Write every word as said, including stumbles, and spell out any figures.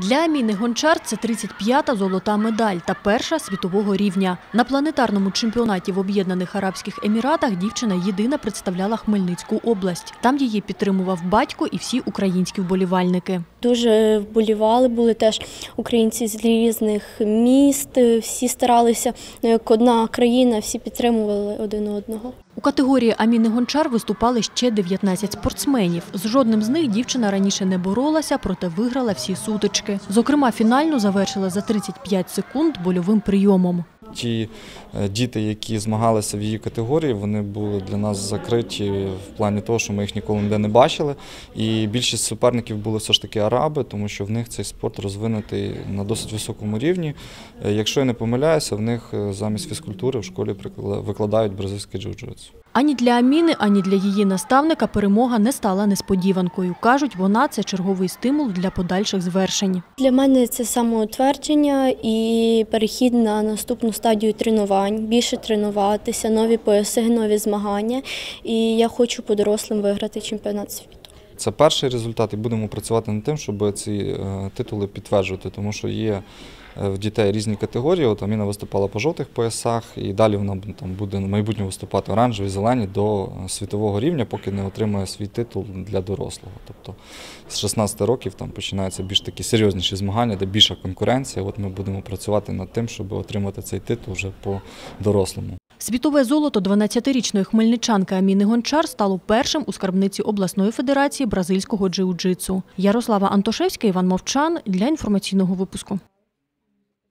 Для Аміни Гончар це тридцять п'ята золота медаль та перша світового рівня. На планетарному чемпіонаті в Об'єднаних Арабських Еміратах дівчина єдина представляла Хмельницьку область. Там її підтримував батько і всі українські вболівальники. Дуже вболівали, були теж українці з різних міст, всі старалися, як одна країна, всі підтримували один одного. У категорії Аміни Гончар виступали ще дев'ятнадцять спортсменів. З жодним з них дівчина раніше не боролася, проте виграла всі сутички. Зокрема, фінальну завершила за тридцять п'ять секунд больовим прийомом. Ті діти, які змагалися в її категорії, вони були для нас закриті в плані того, що ми їх ніколи ніде не бачили. І більшість суперників були все ж таки араби, тому що в них цей спорт розвинутий на досить високому рівні. Якщо я не помиляюся, в них замість фізкультури в школі викладають бразильське джиу-джитсу. Ані для Аміни, ані для її наставника перемога не стала несподіванкою. Кажуть, вона – це черговий стимул для подальших звершень. Для мене це самоутвердження і перехід на наступну стадію тренувань, більше тренуватися, нові пояси, нові змагання. І я хочу по дорослим виграти чемпіонат світу. Це перший результат і будемо працювати над тим, щоб ці титули підтверджувати, тому що є в дітей різні категорії. От Аміна виступала по жовтих поясах і далі вона там буде в майбутньому виступати оранжеві, зелені до світового рівня, поки не отримає свій титул для дорослого. Тобто з шістнадцяти років там починаються більш такі серйозніші змагання, де більша конкуренція. От ми будемо працювати над тим, щоб отримати цей титул вже по дорослому. Світове золото дванадцятирічної хмельничанки Аміни Гончар стало першим у скарбниці обласної федерації бразильського джиу-джитсу. Ярослава Антошевська, Іван Мовчан для інформаційного випуску.